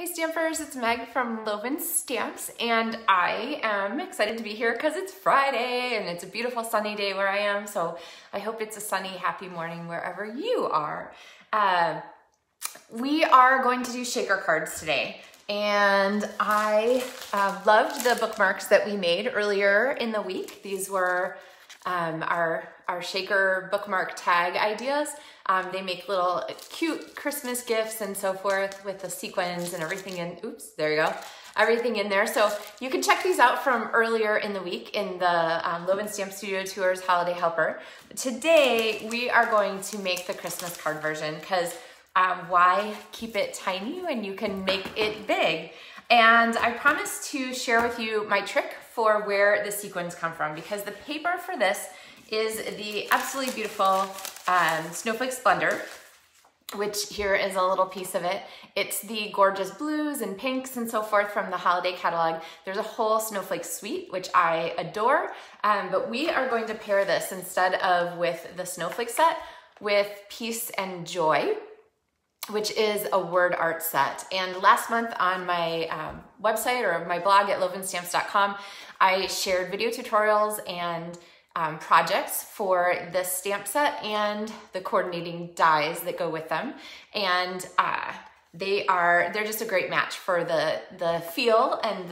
Hey Stampers, it's Meg from LovenStamps, and I am excited to be here because it's Friday and it's a beautiful sunny day where I am, so I hope it's a sunny, happy morning wherever you are. We are going to do shaker cards today, and I loved the bookmarks that we made earlier in the week. These were our shaker bookmark tag ideas. They make little cute Christmas gifts and so forth with the sequins and everything in, oops, there you go, everything in there. So you can check these out from earlier in the week in the LovenStamp Studio Tours Holiday Helper. Today, we are going to make the Christmas card version because why keep it tiny when you can make it big? And I promised to share with you my trick for where the sequins come from because the paper for this is the absolutely beautiful Snowflake Splendor, which here is a little piece of it. It's the gorgeous blues and pinks and so forth from the holiday catalog. There's a whole snowflake suite, which I adore, but we are going to pair this instead of with the snowflake set with Peace and Joy, which is a word art set. And last month on my website or my blog at lovenstamps.com, I shared video tutorials and projects for this stamp set and the coordinating dies that go with them. And they're just a great match for the feel and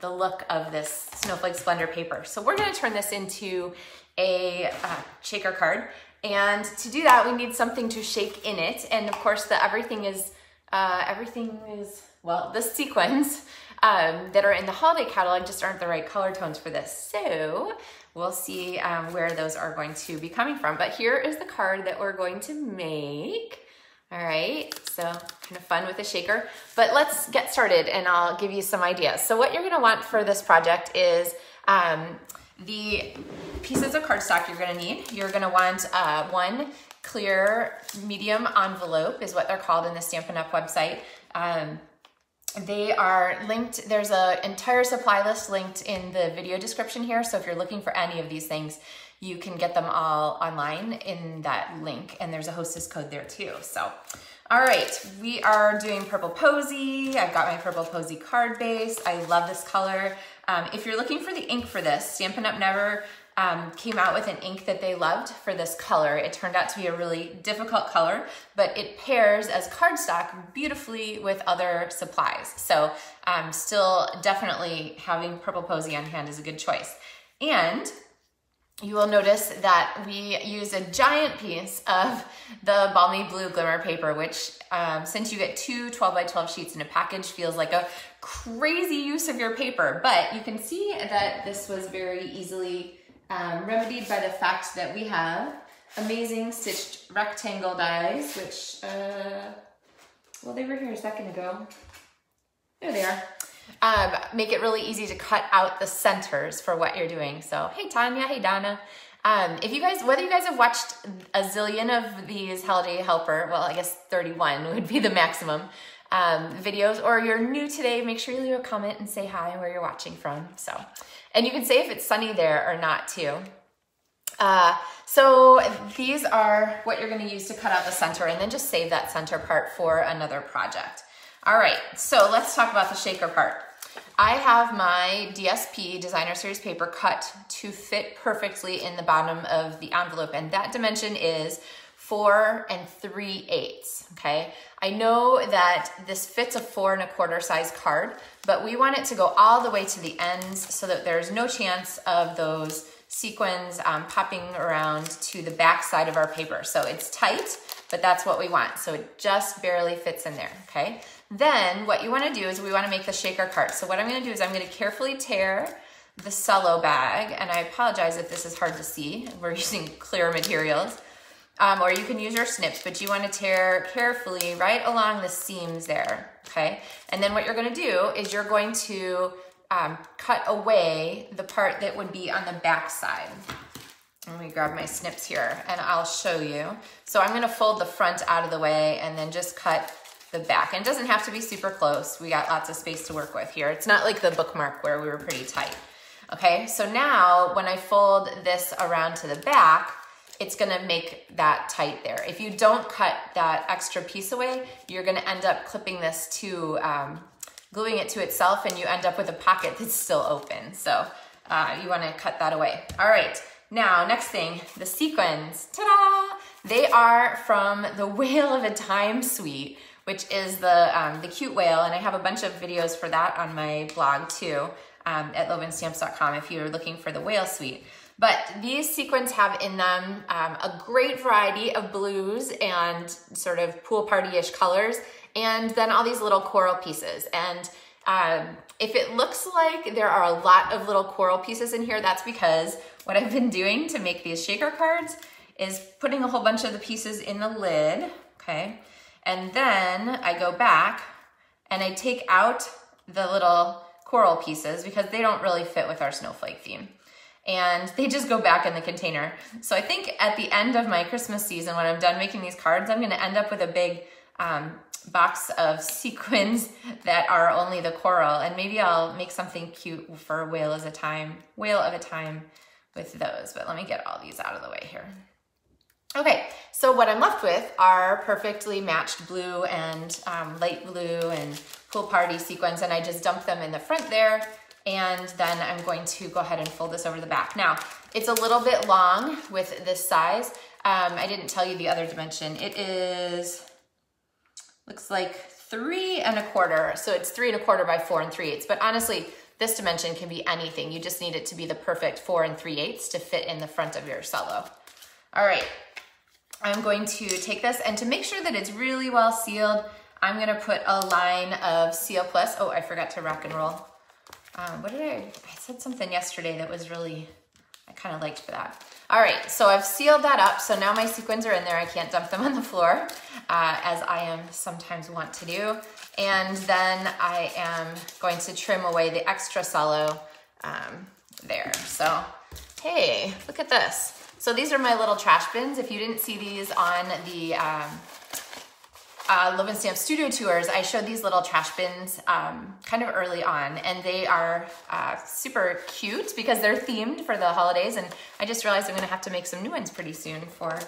the look of this Snowflake Splendor paper. So we're gonna turn this into a shaker card. And to do that, we need something to shake in it. And of course, the sequins that are in the holiday catalog just aren't the right color tones for this. So we'll see where those are going to be coming from. But here is the card that we're going to make. All right, so kind of fun with a shaker. But let's get started and I'll give you some ideas. So what you're gonna want for this project is the pieces of cardstock you're gonna need. You're gonna want one clear medium envelope is what they're called in the Stampin' Up! Website. They are linked, there's an entire supply list linked in the video description here, so if you're looking for any of these things, you can get them all online in that link, and there's a hostess code there too. So, all right, we are doing Purple Posy. I've got my Purple Posy card base. I love this color. If you're looking for the ink for this, Stampin' Up! Never came out with an ink that they loved for this color. It turned out to be a really difficult color, but it pairs as cardstock beautifully with other supplies. So still definitely having Purple Posy on hand is a good choice. And you will notice that we use a giant piece of the Balmy Blue Glimmer paper, which since you get two 12 by 12 sheets in a package feels like a crazy use of your paper. But you can see that this was very easily remedied by the fact that we have amazing stitched rectangle dies, which, well, they were here a second ago. There they are. Make it really easy to cut out the centers for what you're doing. So, hey Tanya, hey Donna. If you guys, whether you guys have watched a zillion of these Holiday Helper, well, I guess 31 would be the maximum videos, or you're new today, make sure you leave a comment and say hi where you're watching from. So, and you can say if it's sunny there or not too. So these are what you're going to use to cut out the center and then just save that center part for another project. All right, so let's talk about the shaker part. I have my DSP Designer Series paper cut to fit perfectly in the bottom of the envelope, and that dimension is 4 3/8, okay? I know that this fits a 4 1/4 size card, but we want it to go all the way to the ends so that there's no chance of those sequins popping around to the back side of our paper. So it's tight, but that's what we want. So it just barely fits in there, okay? Then what you wanna do is we wanna make the shaker card. So what I'm gonna do is I'm gonna carefully tear the cello bag, and I apologize if this is hard to see. We're using clear materials. Or you can use your snips, but you wanna tear carefully right along the seams there, okay? And then what you're gonna do is you're going to cut away the part that would be on the back side. Let me grab my snips here and I'll show you. So I'm gonna fold the front out of the way and then just cut the back. And it doesn't have to be super close. We got lots of space to work with here. It's not like the bookmark where we were pretty tight. Okay, so now when I fold this around to the back, it's gonna make that tight there. If you don't cut that extra piece away, you're gonna end up clipping this to, gluing it to itself, and you end up with a pocket that's still open. So you wanna cut that away. All right, now next thing, the sequins, ta-da! They are from the Whale of a Time suite, which is the cute whale, and I have a bunch of videos for that on my blog too, at LovenStamps.com if you're looking for the whale suite. But these sequins have in them a great variety of blues and sort of pool party-ish colors, and then all these little coral pieces. And if it looks like there are a lot of little coral pieces in here, that's because what I've been doing to make these shaker cards is putting a whole bunch of the pieces in the lid, okay? And then I go back and I take out the little coral pieces because they don't really fit with our snowflake theme. And they just go back in the container. So I think at the end of my Christmas season, when I'm done making these cards, I'm gonna end up with a big box of sequins that are only the coral, and maybe I'll make something cute for Whale of a Time with those. But let me get all these out of the way here. Okay, so what I'm left with are perfectly matched blue and light blue and pool party sequins, and I just dump them in the front there. And then I'm going to go ahead and fold this over the back. Now, it's a little bit long with this size. I didn't tell you the other dimension. It is, looks like 3 1/4. So it's 3 1/4 by 4 3/8. But honestly, this dimension can be anything. You just need it to be the perfect 4 3/8 to fit in the front of your cello. All right, I'm going to take this, and to make sure that it's really well sealed, I'm gonna put a line of Seal Plus. Oh, I forgot to rock and roll. I said something yesterday that was really, I kind of liked for that. All right, so I've sealed that up. So now my sequins are in there. I can't dump them on the floor, as I am sometimes want to do. And then I am going to trim away the extra cello there. So, hey, look at this. So these are my little trash bins. If you didn't see these on the Love and Stamp Studio Tours, I showed these little trash bins kind of early on, and they are super cute because they're themed for the holidays, and I just realized I'm gonna have to make some new ones pretty soon for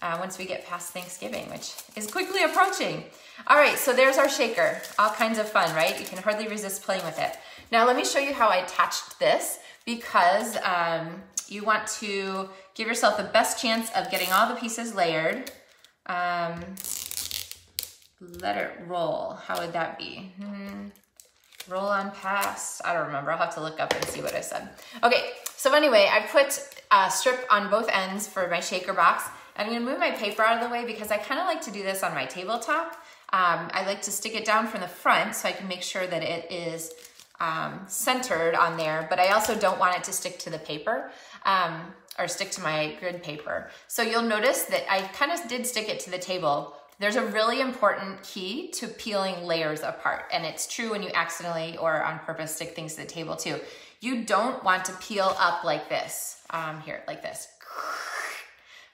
once we get past Thanksgiving, which is quickly approaching. All right, so there's our shaker. All kinds of fun, right? You can hardly resist playing with it. Now let me show you how I attached this, because you want to give yourself the best chance of getting all the pieces layered. Let it roll. How would that be? Roll on past. I don't remember. I'll have to look up and see what I said. Okay, so anyway, I put a strip on both ends for my shaker box. I'm gonna move my paper out of the way because I kind of like to do this on my tabletop. I like to stick it down from the front so I can make sure that it is centered on there, but I also don't want it to stick to the paper. Or stick to my grid paper. So you'll notice that I kind of did stick it to the table. There's a really important key to peeling layers apart, and it's true when you accidentally or on purpose stick things to the table too. You don't want to peel up like this, here, like this.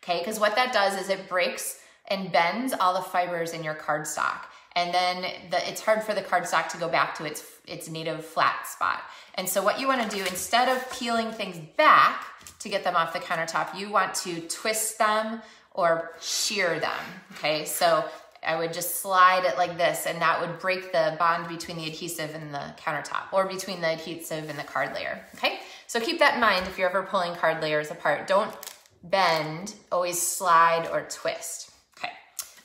Okay, because what that does is it breaks and bends all the fibers in your cardstock. And then it's hard for the cardstock to go back to its native flat spot. And so what you wanna do, instead of peeling things back to get them off the countertop, you want to twist them or shear them, okay? So I would just slide it like this, and that would break the bond between the adhesive and the countertop, or between the adhesive and the card layer, okay? So keep that in mind if you're ever pulling card layers apart. Don't bend, always slide or twist.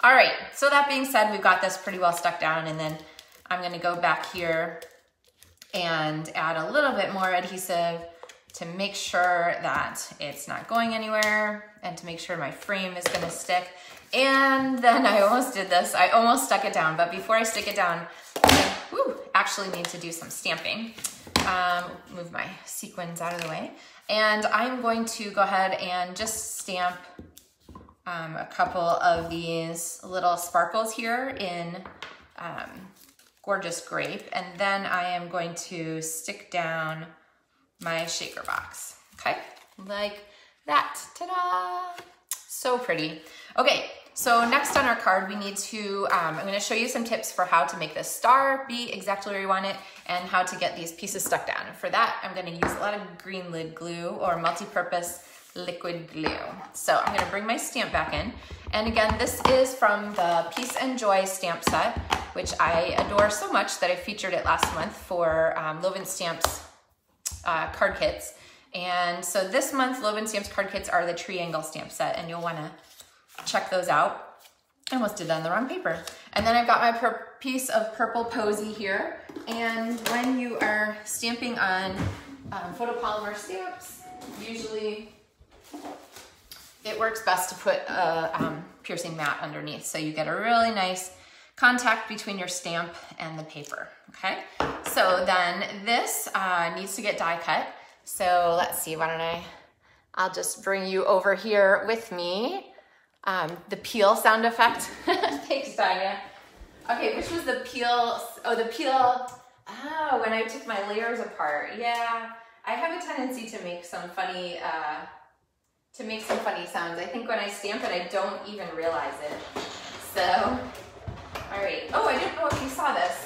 All right, so that being said, we've got this pretty well stuck down, and then I'm gonna go back here and add a little bit more adhesive to make sure that it's not going anywhere and to make sure my frame is gonna stick. And then I almost did this. I almost stuck it down, but before I stick it down, I actually need to do some stamping. Move my sequins out of the way. And I'm going to go ahead and just stamp a couple of these little sparkles here in Gorgeous Grape, and then I am going to stick down my shaker box, okay? Like that, ta-da! So pretty. Okay, so next on our card, we need to, I'm gonna show you some tips for how to make this star be exactly where you want it and how to get these pieces stuck down. For that, I'm gonna use a lot of green lid glue or multi-purpose liquid glue. So I'm gonna bring my stamp back in. And again, this is from the Peace and Joy stamp set, which I adore so much that I featured it last month for LovenStamps card kits. And so this month, LovenStamps card kits are the triangle stamp set, and you'll wanna check those out. I almost did that on the wrong paper. And then I've got my piece of Purple Posy here. And when you are stamping on photopolymer stamps, usually it works best to put a piercing mat underneath, so you get a really nice contact between your stamp and the paper, okay? So then this needs to get die cut. So let's see, why don't I'll just bring you over here with me. The peel sound effect. Thanks, Tanya. Okay, which was the peel? Oh, the peel. Oh, when I took my layers apart. Yeah, I have a tendency to make some funny, sounds. I think when I stamp it, I don't even realize it. So, all right. Oh, I didn't know if you saw this,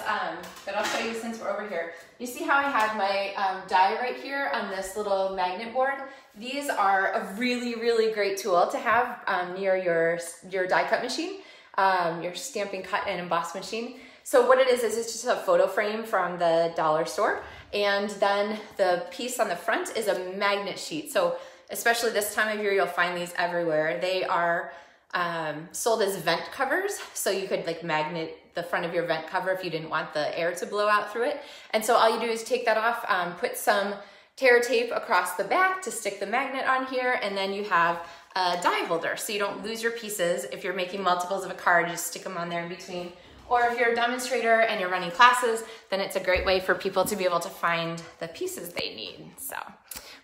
but I'll show you since we're over here. You see how I had my die right here on this little magnet board? These are a really, really great tool to have near your die cut machine, your stamping, cut, and emboss machine. So what it is it's just a photo frame from the dollar store, and then the piece on the front is a magnet sheet. So especially this time of year, you'll find these everywhere. They are sold as vent covers, so you could like magnet the front of your vent cover if you didn't want the air to blow out through it. And so all you do is take that off, put some tear tape across the back to stick the magnet on here, and then you have a die holder so you don't lose your pieces. If you're making multiples of a card, you just stick them on there in between. Or if you're a demonstrator and you're running classes, then it's a great way for people to be able to find the pieces they need. So,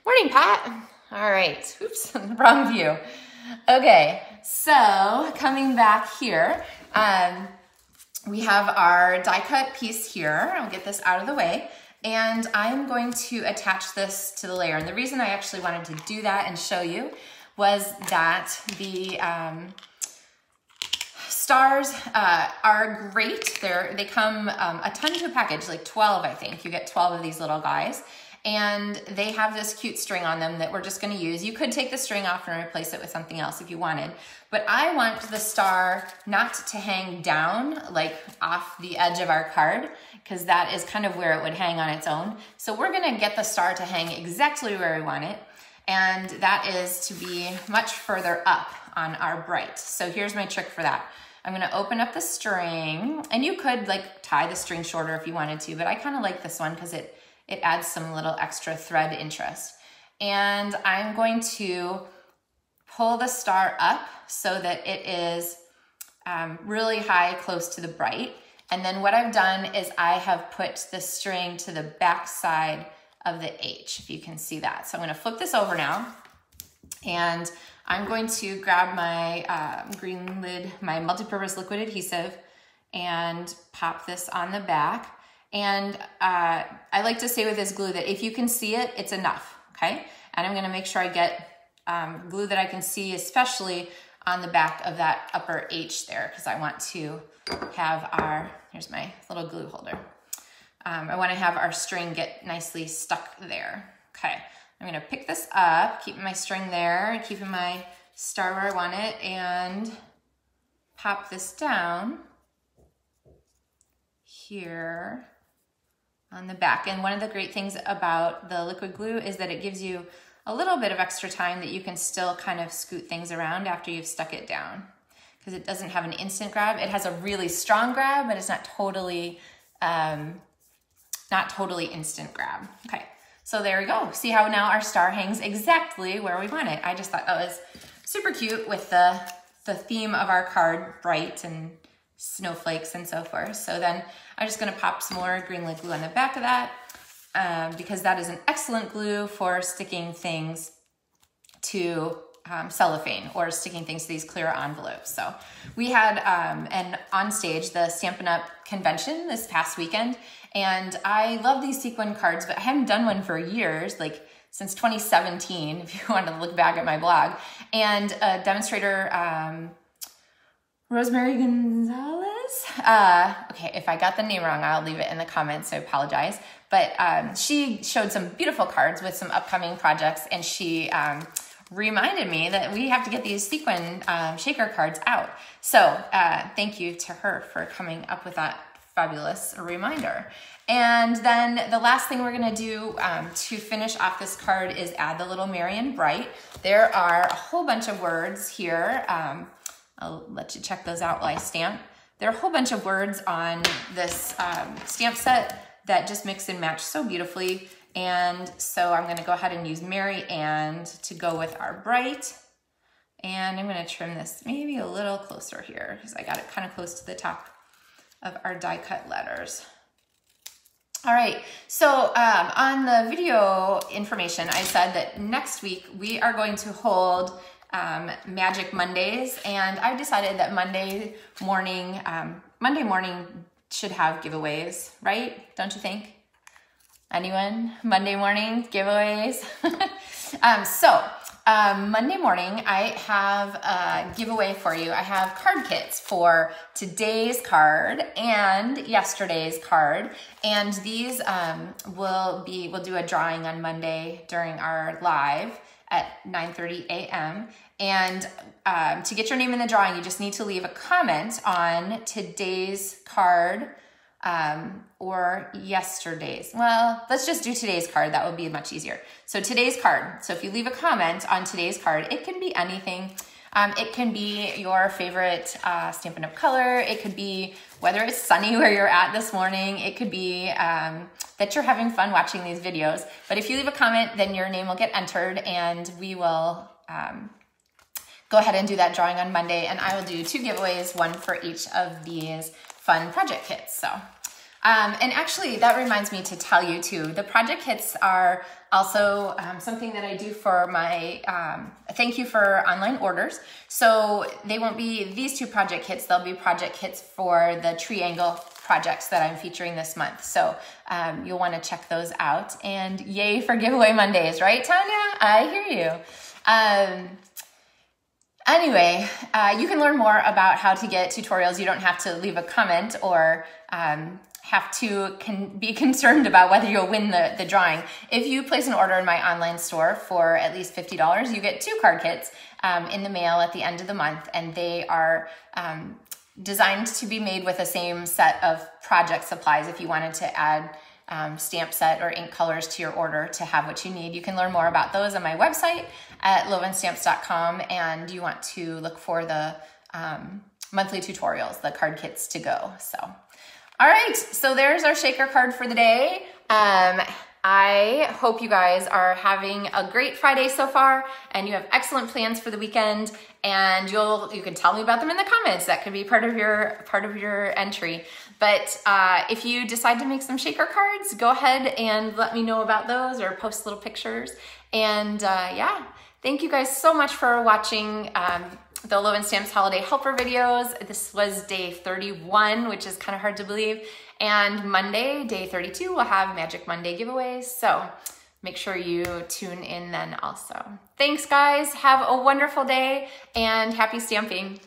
morning, Pat. All right, oops, wrong view. Okay, so coming back here, we have our die cut piece here. I'll get this out of the way. And I'm going to attach this to the layer. And the reason I actually wanted to do that and show you was that the stars are great. They come a ton to a package, like 12, I think. You get 12 of these little guys. And they have this cute string on them that we're just gonna use. You could take the string off and replace it with something else if you wanted, but I want the star not to hang down, like off the edge of our card, because that is kind of where it would hang on its own. So we're gonna get the star to hang exactly where we want it, and that is to be much further up on our bright. So here's my trick for that. I'm gonna open up the string, and you could like tie the string shorter if you wanted to, but I kind of like this one because it adds some little extra thread interest. And I'm going to pull the star up so that it is really high, close to the bright. And then what I've done is I have put the string to the back side of the H, if you can see that. So I'm gonna flip this over now, and I'm going to grab my green lid, my multi-purpose liquid adhesive, and pop this on the back. And I like to say with this glue that if you can see it, it's enough, okay? And I'm gonna make sure I get glue that I can see, especially on the back of that upper H there, because I want to have here's my little glue holder. I wanna have our string get nicely stuck there. Okay, I'm gonna pick this up, keeping my string there, keeping my star where I want it, and pop this down here on the back. And one of the great things about the liquid glue is that it gives you a little bit of extra time that you can still kind of scoot things around after you've stuck it down, because it doesn't have an instant grab. It has a really strong grab, but it's not totally instant grab. Okay, so there we go. See how now our star hangs exactly where we want it. I just thought that was super cute with the theme of our card, bright and snowflakes and so forth. So then I'm just gonna pop some more green lid glue on the back of that because that is an excellent glue for sticking things to cellophane or sticking things to these clear envelopes. So we had on stage the Stampin' Up! Convention this past weekend, and I love these sequin cards, but I haven't done one for years, like since 2017, if you want to look back at my blog. And a demonstrator, Rosemary Gonzalez, okay, if I got the name wrong, I'll leave it in the comments, so I apologize. But she showed some beautiful cards with some upcoming projects, and she reminded me that we have to get these sequin shaker cards out. So thank you to her for coming up with that fabulous reminder. And then the last thing we're gonna do to finish off this card is add the little Marian Bright. There are a whole bunch of words here. I'll let you check those out while I stamp. There are a whole bunch of words on this stamp set that just mix and match so beautifully. And so I'm gonna go ahead and use Mary and to go with our bright. And I'm gonna trim this maybe a little closer here because I got it kind of close to the top of our die cut letters. All right, so on the video information, I said that next week we are going to hold Magic Mondays, and I decided that Monday morning should have giveaways, right? Don't you think? Anyone? Monday morning giveaways. Monday morning, I have a giveaway for you. I have card kits for today's card and yesterday's card. And these we'll do a drawing on Monday during our live at 9:30 a.m. And to get your name in the drawing, you just need to leave a comment on today's card or yesterday's. Well, let's just do today's card. That would be much easier. So today's card. So if you leave a comment on today's card, it can be anything. It can be your favorite Stampin' Up! Color. It could be whether it's sunny where you're at this morning. It could be that you're having fun watching these videos. But if you leave a comment, then your name will get entered, and we will go ahead and do that drawing on Monday. And I will do 2 giveaways, 1 for each of these fun project kits. So, and actually that reminds me to tell you too, the project kits are also something that I do for my, thank you for online orders. So they won't be these 2 project kits, they'll be project kits for the triangle projects that I'm featuring this month. So you'll wanna check those out, and yay for giveaway Mondays, right Tanya? I hear you. Anyway, you can learn more about how to get tutorials. You don't have to leave a comment or have to be concerned about whether you'll win the drawing. If you place an order in my online store for at least $50, you get 2 card kits in the mail at the end of the month, and they are designed to be made with the same set of project supplies if you wanted to add stamp set or ink colors to your order to have what you need. You can learn more about those on my website at lovenstamps.com, and you want to look for the monthly tutorials, the card kits to go. So, all right, so there's our shaker card for the day. I hope you guys are having a great Friday so far, and you have excellent plans for the weekend, and you can tell me about them in the comments. That could be part of your entry. But if you decide to make some shaker cards, go ahead and let me know about those or post little pictures. And yeah, thank you guys so much for watching the Loven Stamps holiday helper videos. This was day 31, which is kind of hard to believe. And Monday, day 32, we'll have Magic Monday giveaways. So make sure you tune in then also. Thanks guys, have a wonderful day, and happy stamping.